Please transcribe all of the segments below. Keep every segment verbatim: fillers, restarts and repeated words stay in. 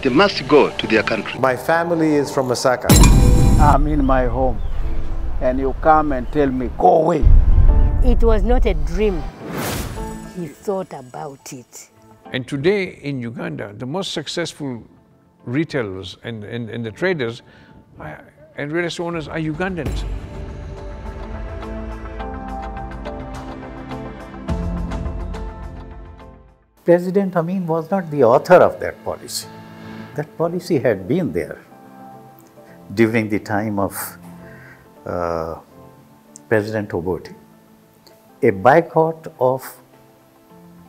They must go to their country. My family is from Masaka. I'm in my home, and you come and tell me, go away. It was not a dream. He thought about it. And today in Uganda, the most successful retailers and, and, and the traders are, and real estate owners are Ugandans. President Amin was not the author of that policy. That policy had been there during the time of uh, President Obote. A boycott of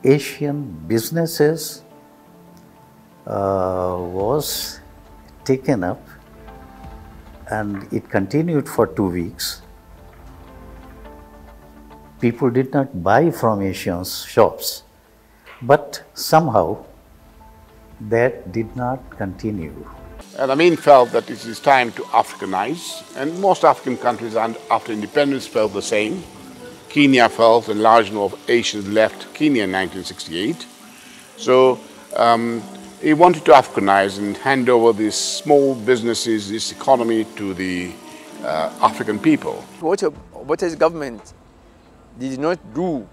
Asian businesses uh, was taken up, and it continued for two weeks. People did not buy from Asian shops, but somehow that did not continue. And Amin felt that it is time to Africanize, and most African countries after independence felt the same. Kenya felt a large number of Asians left Kenya in nineteen sixty-eight. So um, he wanted to Africanize and hand over these small businesses, this economy to the uh, African people. What Obote's government did not do,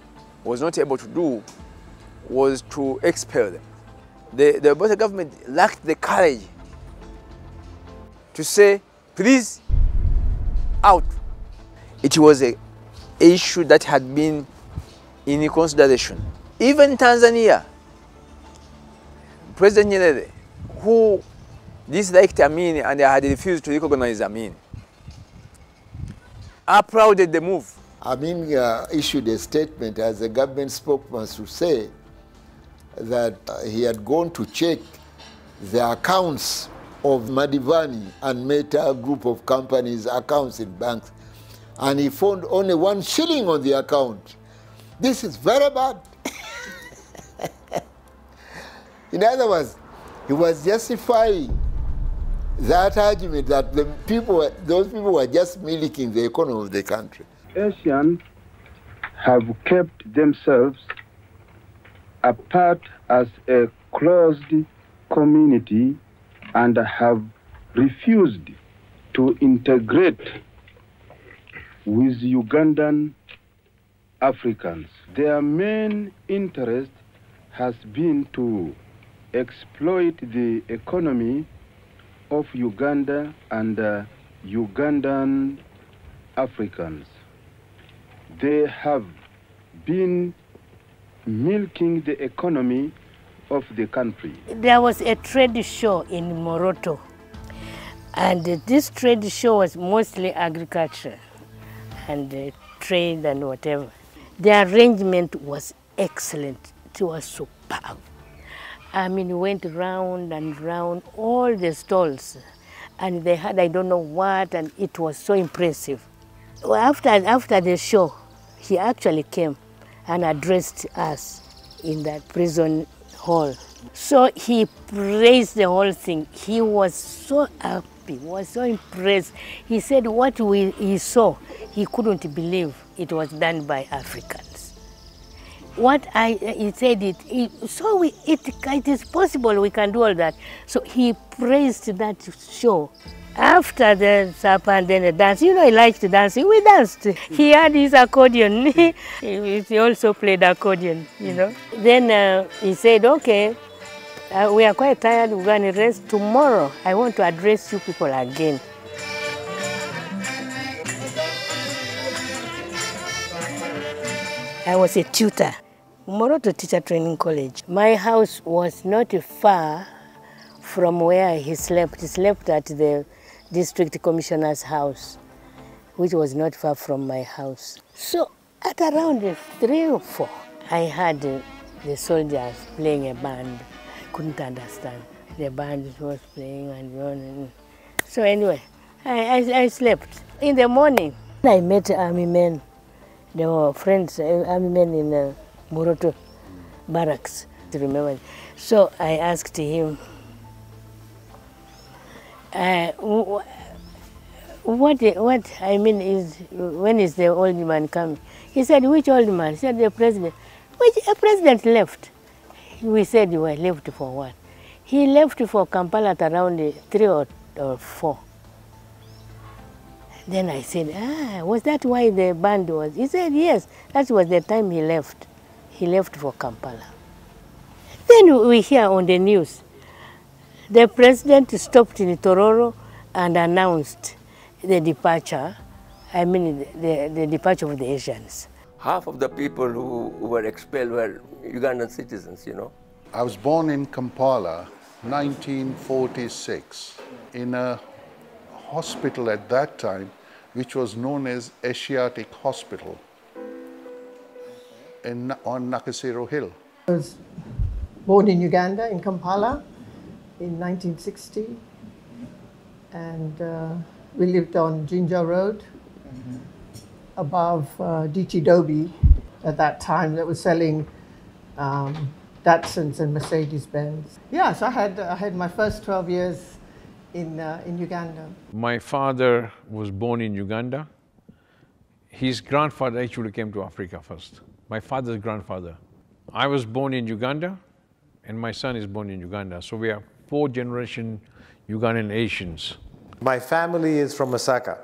was not able to do, was to expel them. The, the Obote government lacked the courage to say, please, out. It was an issue that had been in consideration. Even Tanzania, President Nyerere, who disliked Amin and had refused to recognize Amin, applauded the move. Amin uh, issued a statement as a government spokesman to say that uh, he had gone to check the accounts of Madhvani and Meta group of companies' accounts in banks, and he found only one shilling on the account. This is very bad. In other words, he was justifying that argument that the people, those people were just milking the economy of the country. Asians have kept themselves apart as a closed community and have refused to integrate with Ugandan Africans. Their main interest has been to exploit the economy of Uganda and uh, Ugandan Africans. They have been milking the economy of the country. There was a trade show in Moroto, and this trade show was mostly agriculture and uh, trade and whatever. The arrangement was excellent. It was superb. I mean, we went round and round all the stalls, and they had I don't know what, and it was so impressive. Well, after, after the show, he actually came and addressed us in that prison hall. So he praised the whole thing. He was so happy, was so impressed. He said what we, he saw, he couldn't believe it was done by Africans. What I, he said it, he, so we, it, it is possible we can do all that. So he praised that show. After the supper and then the dance, you know, he liked dancing. We danced. He had his accordion. He also played accordion, you know. Then uh, he said, okay, uh, we are quite tired. We're going to rest. Tomorrow, I want to address you people again. I was a tutor, Moroto Teacher Training College. My house was not far from where he slept. He slept at the district commissioner's house, which was not far from my house. So at around three or four, I heard uh, the soldiers playing a band. I couldn't understand. The band was playing and on and so anyway, I, I, I slept. In the morning, I met army men. They were friends, army men in uh, Moroto barracks, to remember. So I asked him, Uh, what, what I mean is, when is the old man coming? He said, which old man? He said, the president. Which president left? We said, you were left for what? He left for Kampala at around three or, or four. Then I said, ah, was that why the band was? He said, yes, that was the time he left. He left for Kampala. Then we hear on the news, the president stopped in Tororo and announced the departure, I mean the, the departure of the Asians. Half of the people who were expelled were Ugandan citizens, you know. I was born in Kampala, nineteen forty-six, in a hospital at that time, which was known as Asiatic Hospital, in, on Nakasero Hill. I was born in Uganda, in Kampala, in nineteen sixty, and uh, we lived on Jinja Road, mm-hmm. above uh, Diti Dobi at that time, that was selling um, Datsuns and Mercedes Benz. Yeah, so I had, I had my first twelve years in, uh, in Uganda. My father was born in Uganda. His grandfather actually came to Africa first. My father's grandfather. I was born in Uganda and my son is born in Uganda. So we are four generation Ugandan Asians. My family is from Masaka.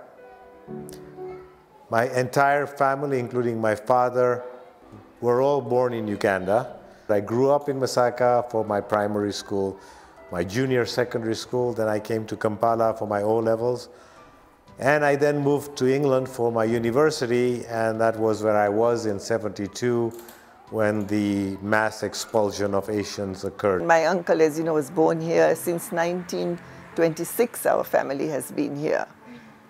My entire family, including my father, were all born in Uganda. I grew up in Masaka for my primary school, my junior secondary school, then I came to Kampala for my O levels, and I then moved to England for my university, and that was where I was in seventy-two when the mass expulsion of Asians occurred. My uncle, as you know, was born here since nineteen twenty-six, our family has been here.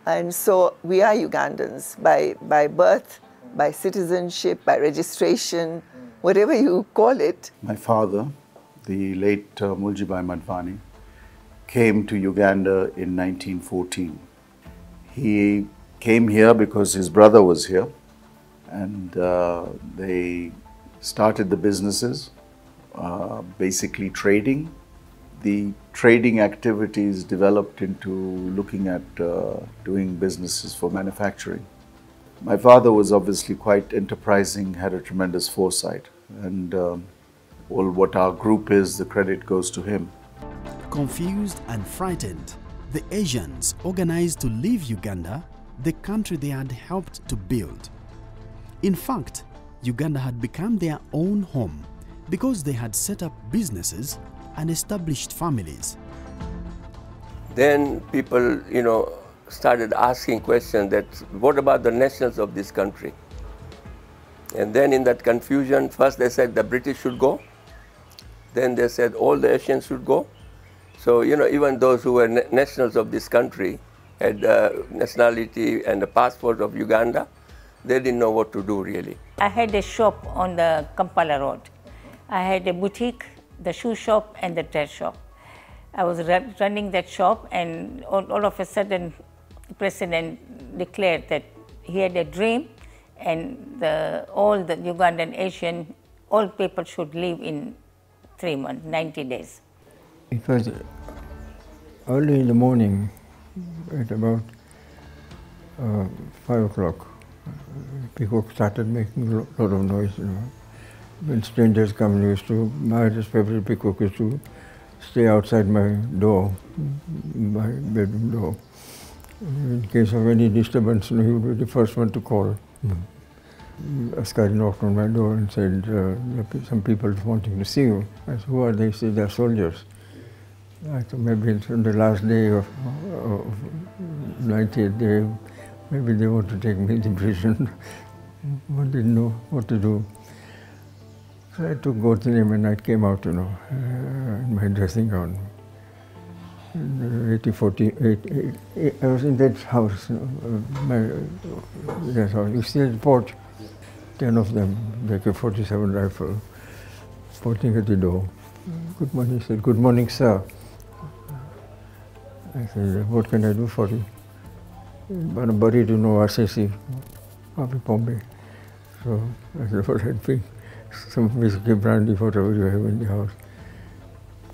And so we are Ugandans by, by birth, by citizenship, by registration, whatever you call it. My father, the late uh, Muljibhai Madhvani, came to Uganda in nineteen fourteen. He came here because his brother was here, and uh, they started the businesses, uh, basically trading. The trading activities developed into looking at uh, doing businesses for manufacturing. My father was obviously quite enterprising, had a tremendous foresight, and um, all what our group is, the credit goes to him. Confused and frightened, the Asians organized to leave Uganda, the country they had helped to build. In fact, Uganda had become their own home because they had set up businesses and established families. Then people, you know, started asking questions that, what about the nationals of this country? And then in that confusion, first they said the British should go. Then they said all the Asians should go. So, you know, even those who were na nationals of this country had uh, nationality and the passport of Uganda. They didn't know what to do, really. I had a shop on the Kampala Road. I had a boutique, the shoe shop and the dress shop. I was running that shop, and all, all of a sudden, the president declared that he had a dream, and the, all the Ugandan Asian, all people should leave in three months, ninety days. It was early in the morning, at about uh, five o'clock. People started making a lot of noise, you know. When strangers come, used to, my favorite peacock used to stay outside my door, my bedroom door. In case of any disturbance, you know, he would be the first one to call. Mm-hmm. Askari knocked on my door and said, uh, some people wanting to see you. I said, who are they? He said, they're soldiers. I thought maybe it's on the last day of, of ninetieth day, maybe they want to take me to prison. I didn't know what to do. So I took God's name and I came out, you know, uh, in my dressing gown. eighteen forty-eight, I was in that house, you know, uh, my, uh, that house. You see the porch, ten of them, like a forty-seven rifle, pointing at the door. Good morning, he said, good morning, sir. I said, what can I do for you? Barabari to know Assisi, Bombay. So I said, what had been? Some whiskey, brandy, whatever you have in the house.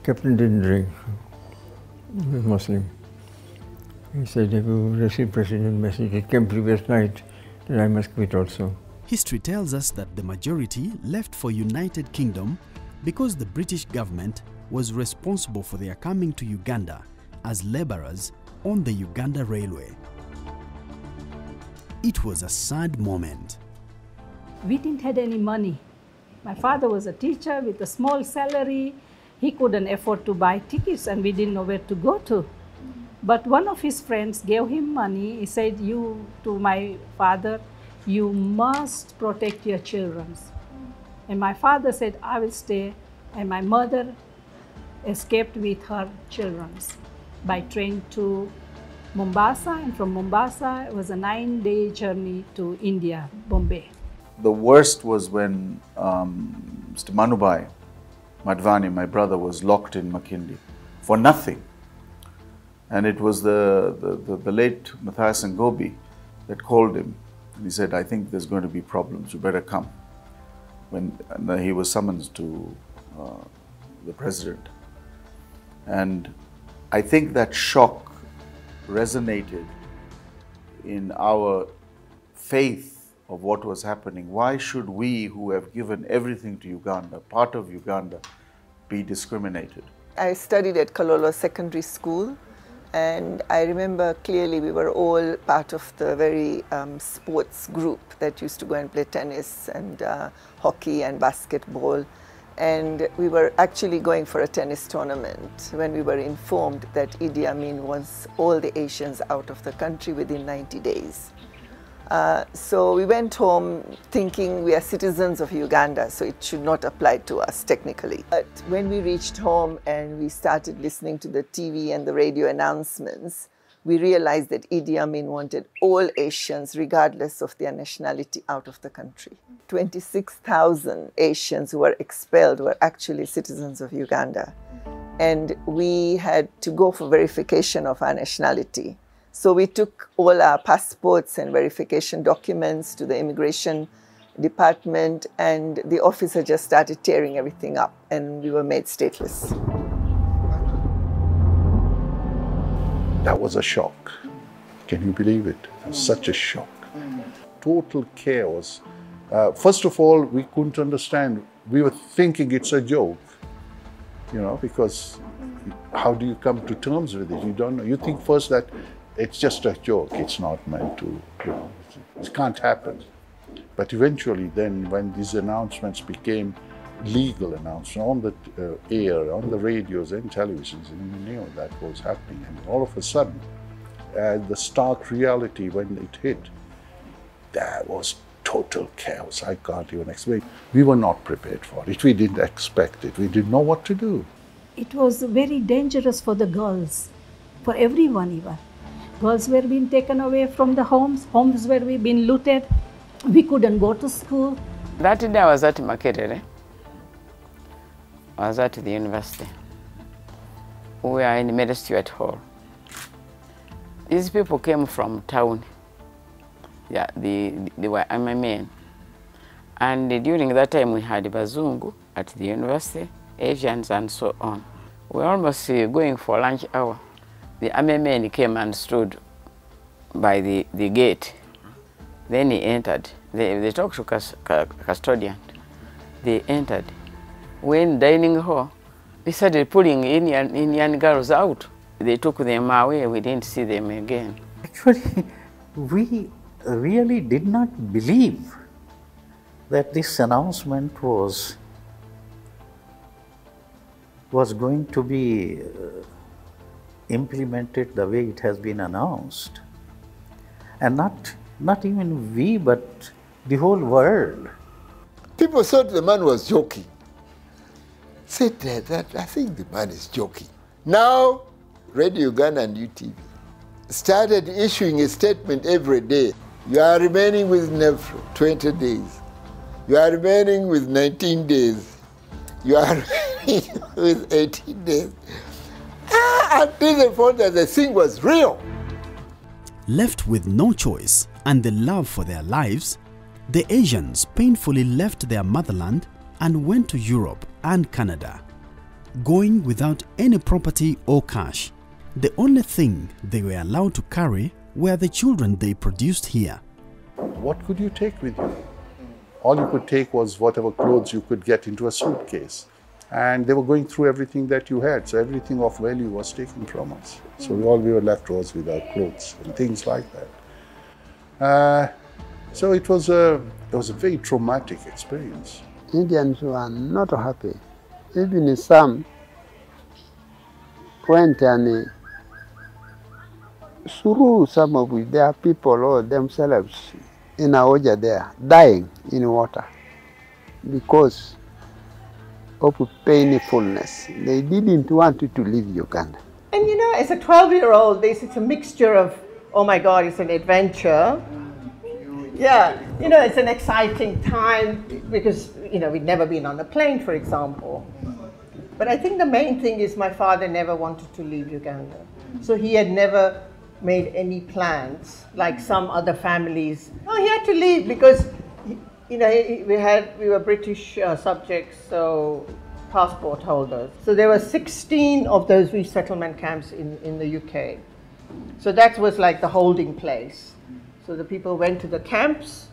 Captain didn't drink. He was Muslim. He said, if you receive presidential message, it came previous night, then I must quit also. History tells us that the majority left for United Kingdom because the British government was responsible for their coming to Uganda as laborers on the Uganda Railway. It was a sad moment. We didn't have any money. My father was a teacher with a small salary. He couldn't afford to buy tickets and we didn't know where to go to. But one of his friends gave him money. He said, you, to my father, you must protect your children. And my father said, I will stay. And my mother escaped with her children by train to Mombasa. And from Mombasa, it was a nine-day journey to India, Bombay. The worst was when um, Mister Manubhai Madhvani, my brother, was locked in Makindi for nothing. And it was the, the, the, the late Mathias Ngobi that called him. And he said, I think there's going to be problems, you better come. When and he was summoned to uh, the president. And I think that shock resonated in our faith of what was happening. Why should we, who have given everything to Uganda, part of Uganda, be discriminated? I studied at Kololo Secondary School. And I remember clearly we were all part of the very um, sports group that used to go and play tennis and uh, hockey and basketball. And we were actually going for a tennis tournament when we were informed that Idi Amin wants all the Asians out of the country within ninety days. Uh, so we went home thinking we are citizens of Uganda, so it should not apply to us technically. But when we reached home and we started listening to the T V and the radio announcements, we realized that Idi Amin wanted all Asians, regardless of their nationality, out of the country. twenty-six thousand Asians who were expelled were actually citizens of Uganda. And we had to go for verification of our nationality. So we took all our passports and verification documents to the immigration department, and the officer just started tearing everything up, and we were made stateless. That was a shock. Can you believe it? It was such a shock. Total chaos. Uh, first of all, we couldn't understand. We were thinking it's a joke, you know, because how do you come to terms with it? You don't know. You think first that it's just a joke, it's not meant to, you know, it can't happen. But eventually then, when these announcements became legal announcements on the uh, air, on the radios and televisions, and we knew that was happening. And all of a sudden, uh, the stark reality when it hit, that was total chaos. I can't even explain. We were not prepared for it. We didn't expect it. We didn't know what to do. It was very dangerous for the girls, for everyone even. Girls were being taken away from the homes, homes where we been looted. We couldn't go to school. That day I was at Makere. I was at the university. We were in Medestuart Hall. These people came from town. Yeah, they, they were my men. And during that time we had Bazungu at the university, Asians and so on. We were almost going for lunch hour. The army man came and stood by the, the gate. Then he entered. They, they talked to cus, custodian. They entered. We're in dining hall. They started pulling Indian, Indian girls out. They took them away. We didn't see them again. Actually, we really did not believe that this announcement was, was going to be uh, implemented the way it has been announced. And not, not even we, but the whole world. People thought the man was joking. Said that, that I think the man is joking. Now, Radio Ghana and U T V started issuing a statement every day. You are remaining with Nefro twenty days. You are remaining with nineteen days. You are remaining with eighteen days. Until they found that the thing was real. Left with no choice and the love for their lives, the Asians painfully left their motherland and went to Europe and Canada, going without any property or cash. The only thing they were allowed to carry were the children they produced here. What could you take with you? All you could take was whatever clothes you could get into a suitcase. and they were going through everything that you had. So everything of value was taken from us. So we all we were left was with our clothes and things like that. Uh, so it was a it was a very traumatic experience. Indians were not happy. Even some went and threw some of their people or themselves in Aoja there, dying in water because of painfulness. They didn't want to leave Uganda. And you know, as a twelve-year-old, this it's a mixture of, oh my God, it's an adventure. Yeah, you know, it's an exciting time because, you know, we'd never been on a plane, for example. But I think the main thing is my father never wanted to leave Uganda. So he had never made any plans like some other families. No, he had to leave because, you know, we had we were British uh, subjects, so passport holders. So there were sixteen of those resettlement camps in, in the U K. So that was like the holding place. So the people went to the camps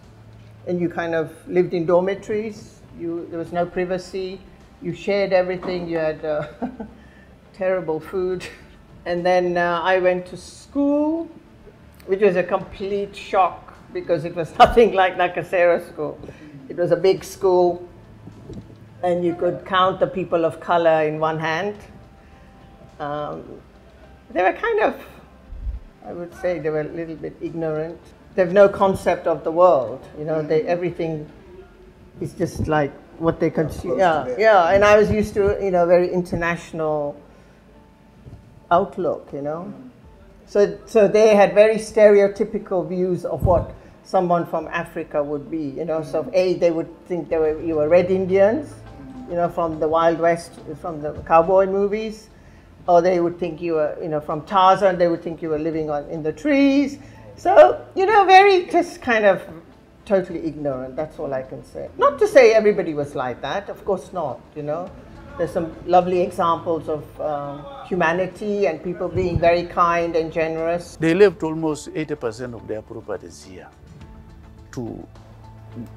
and you kind of lived in dormitories. You, there was no privacy. You shared everything. You had uh, terrible food. And then uh, I went to school, which was a complete shock because it was nothing like Nakasero school. It was a big school and you could count the people of color in one hand. Um, they were kind of, I would say they were a little bit ignorant. They have no concept of the world, you know, they, everything is just like what they consume. Yeah, yeah, and I was used to, you know, very international outlook, you know. So, so they had very stereotypical views of what someone from Africa would be, you know. So A, they would think they were, you were Red Indians, you know, from the Wild West, from the cowboy movies. Or they would think you were, you know, from Tarzan, they would think you were living on, in the trees. So, you know, very just kind of totally ignorant, that's all I can say. Not to say everybody was like that, of course not, you know. There's some lovely examples of um, humanity and people being very kind and generous. They left almost eighty percent of their properties here to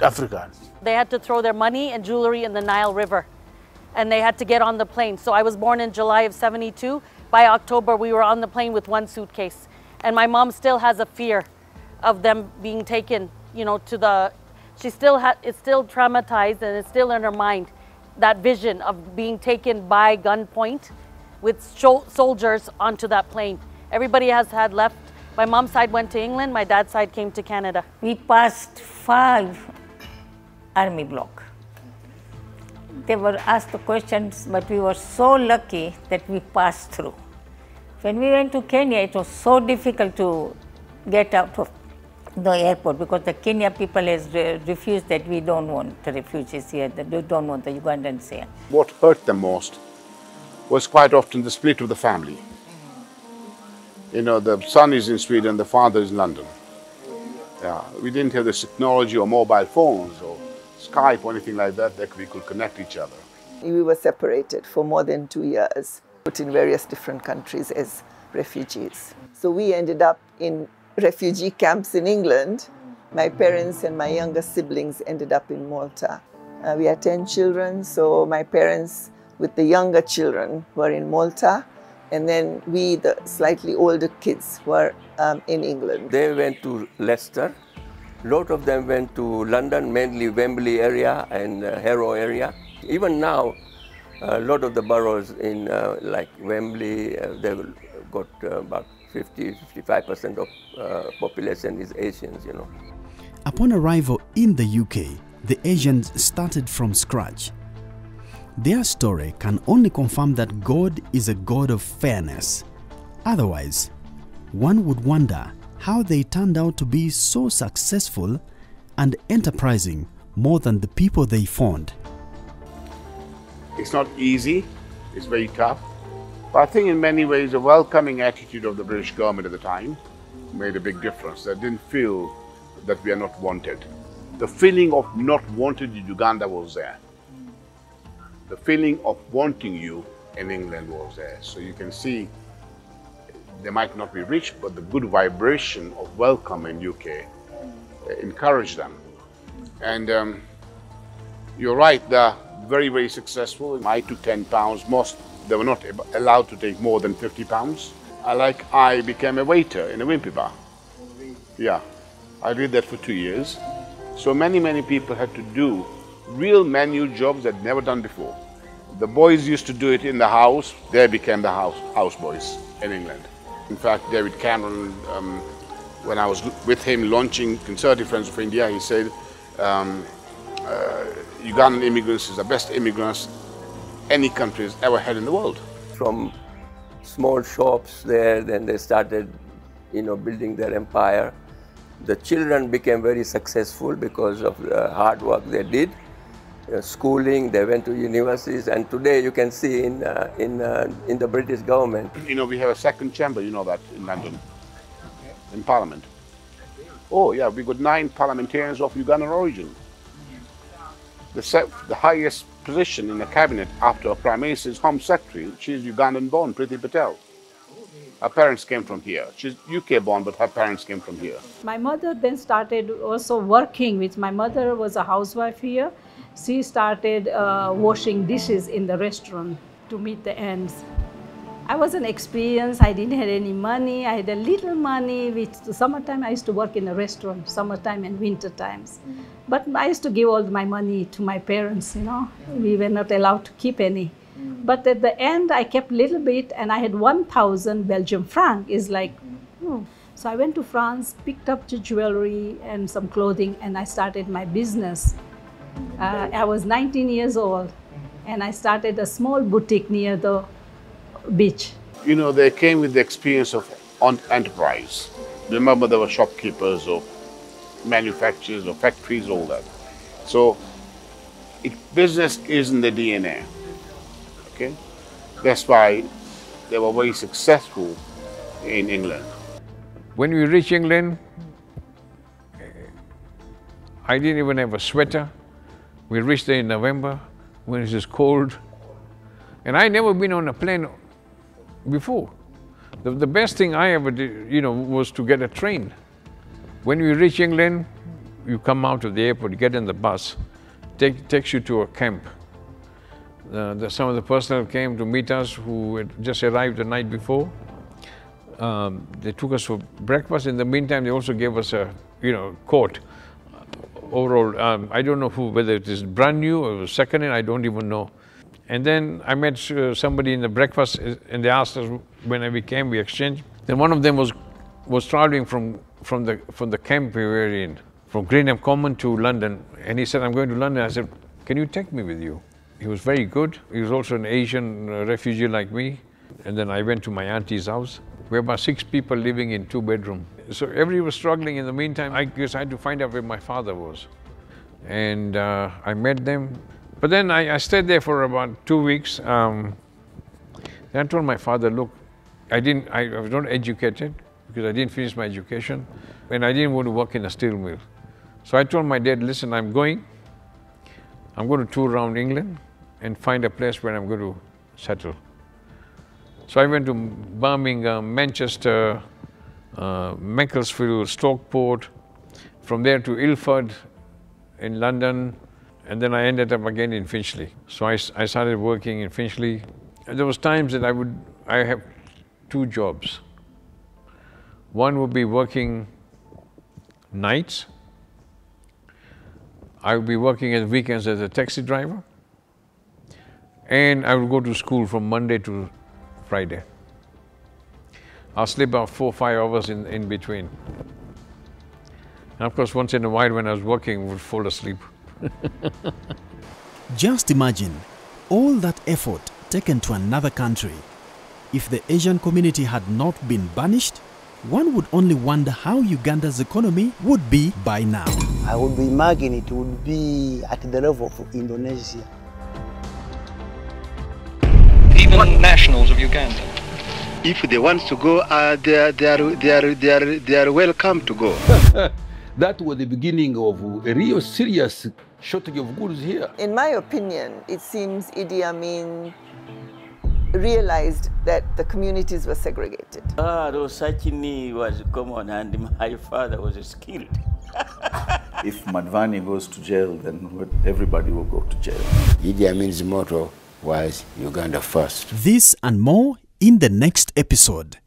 Africans. They had to throw their money and jewelry in the Nile River and they had to get on the plane. So I was born in July of seventy-two. By October, we were on the plane with one suitcase. And my mom still has a fear of them being taken, you know, to the, she still had, it's still traumatized and it's still in her mind. That vision of being taken by gunpoint with soldiers onto that plane. Everybody has had left. My mom's side went to England, my dad's side came to Canada. We passed five army block. They were asked the questions, but we were so lucky that we passed through. When we went to Kenya, it was so difficult to get out of the airport because the Kenya people has refused that we don't want the refugees here, that we don't want the Ugandans here. What hurt them most was quite often the split of the family. You know, the son is in Sweden, the father is in London. Yeah, we didn't have this technology or mobile phones or Skype or anything like that that we could connect each other. We were separated for more than two years, put in various different countries as refugees. So we ended up in refugee camps in England. My parents and my younger siblings ended up in Malta. Uh, we had ten children, so my parents with the younger children were in Malta, and then we, the slightly older kids, were um, in England. They went to Leicester. A lot of them went to London, mainly Wembley area and uh, Harrow area. Even now, a lot of the boroughs in uh, like Wembley, uh, they've got uh, about fifty to fifty-five percent of uh, population is Asians, you know. Upon arrival in the U K, the Asians started from scratch. Their story can only confirm that God is a God of fairness. Otherwise, one would wonder how they turned out to be so successful and enterprising more than the people they found. It's not easy, it's very tough. But I think in many ways the welcoming attitude of the British government at the time made a big difference. They didn't feel that we are not wanted. The feeling of not wanted in Uganda was there. The feeling of wanting you in England was there. So you can see they might not be rich, but the good vibration of welcome in U K encouraged them. And um, you're right, the, very, very successful. I took ten pounds. Most, they were not allowed to take more than fifty pounds. I, like, I became a waiter in a wimpy bar. Yeah, I did that for two years. So many, many people had to do real menu jobs they'd never done before. The boys used to do it in the house. They became the house, house boys in England. In fact, David Cameron, um, when I was with him launching Conservative Friends of India, he said, um, uh, Ugandan immigrants is the best immigrants any country has ever had in the world. From small shops there, then they started, you know, building their empire. The children became very successful because of the hard work they did. Uh, schooling, they went to universities, and today you can see in, uh, in, uh, in the British government. You know, we have a second chamber, you know that, in London, in Parliament. Oh yeah, we got nine parliamentarians of Ugandan origin. The, se the highest position in the cabinet after a Prime Minister's Home Secretary, she is Ugandan-born, Priti Patel. Her parents came from here. She's U K born, but her parents came from here. My mother then started also working, which my mother was a housewife here. She started uh, washing dishes in the restaurant to meet the ends. I was an experienced, I didn't have any money, I had a little money, which summertime I used to work in a restaurant, summertime and winter times. Mm. But I used to give all my money to my parents, you know, we were not allowed to keep any. Mm. But at the end I kept little bit and I had one thousand Belgian franc, is like, mm. So I went to France, picked up the jewelry and some clothing and I started my business. Uh, I was nineteen years old and I started a small boutique near the beach. You know, they came with the experience of enterprise. Remember, there were shopkeepers or manufacturers or factories, all that. So, it, business is in the D N A, okay? That's why they were very successful in England. When we reached England, I didn't even have a sweater. We reached there in November when it was cold. And I'd never been on a plane before. The, the best thing I ever did, you know, was to get a train. When you reach England, you come out of the airport, you get in the bus, take, takes you to a camp. Uh, the, some of the personnel came to meet us who had just arrived the night before. Um, they took us for breakfast. In the meantime, they also gave us a, you know, coat. Overall, um, I don't know who, whether it is brand new or second-hand, I don't even know. And then I met uh, somebody in the breakfast and they asked us when we came, we exchanged. Then one of them was was traveling from, from, the, from the camp we were in, from Greenham Common to London. And he said, I'm going to London. I said, can you take me with you? He was very good. He was also an Asian uh, refugee like me. And then I went to my auntie's house. We were about six people living in two bedroom. So everybody was struggling. In the meantime, I guess I had to find out where my father was. And uh, I met them. But then I, I stayed there for about two weeks. Um, then I told my father, look, I didn't, I, I was not educated because I didn't finish my education and I didn't want to work in a steel mill. So I told my dad, listen, I'm going. I'm going to tour around England and find a place where I'm going to settle. So I went to Birmingham, Manchester, uh, Macclesfield, Stockport, from there to Ilford in London, and then I ended up again in Finchley. So I, I started working in Finchley. And there was times that I would, I have two jobs. One would be working nights. I would be working at weekends as a taxi driver. And I would go to school from Monday to Friday. I'll sleep about four or five hours in, in between. And of course, once in a while when I was working, I would fall asleep. Just imagine all that effort taken to another country. If the Asian community had not been banished, one would only wonder how Uganda's economy would be by now. I would imagine it would be at the level of Indonesia. Even nationals of Uganda, if they want to go, uh, they, are, they, are, they, are, they, are, they are welcome to go. That was the beginning of a real serious shortage of goods here. In my opinion, it seems Idi Amin realized that the communities were segregated. Ah, Rosachini was common and my father was skilled. If Madhvani goes to jail, then everybody will go to jail. Idi Amin's motto was Uganda first. This and more in the next episode.